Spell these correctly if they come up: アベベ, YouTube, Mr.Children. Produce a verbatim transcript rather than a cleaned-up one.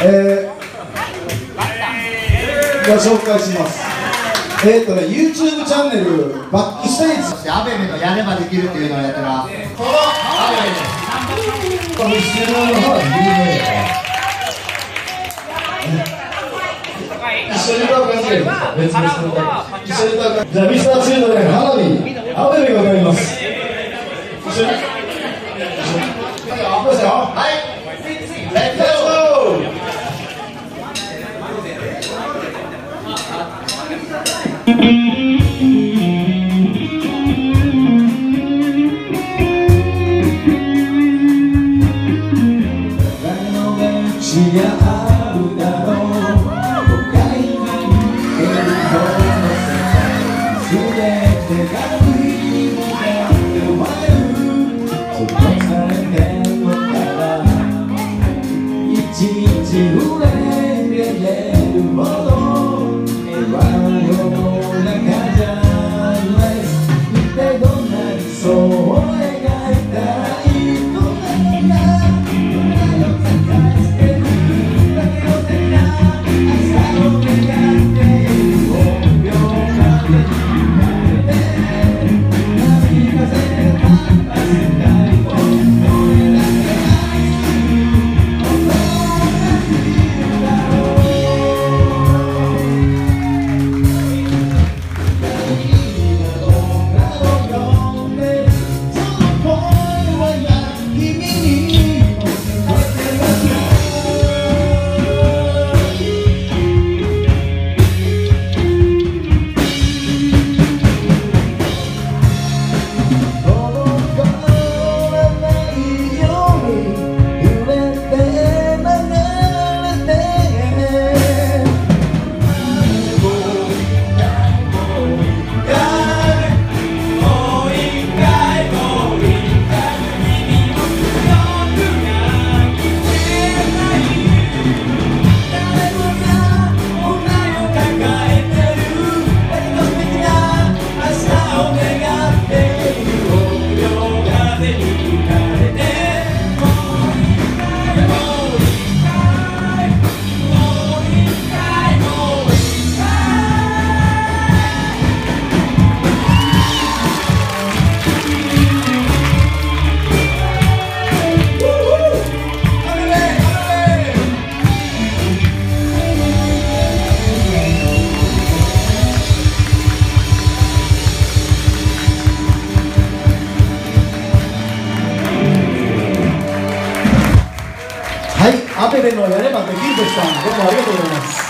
えー、ご紹介します。えーとね、YouTube チャンネルバックステージ、そしてアベベのやればできるっていうのをやったら、このアベベです。この後ろの方は有名。一緒に歌う感じですか。別々の歌。一緒に歌う感じ。じゃあミスターチルドレン花火アベベが歌います。一緒に。どうですか。はい。レッツゴー。アベベのやればできるでした。どうもありがとうございます。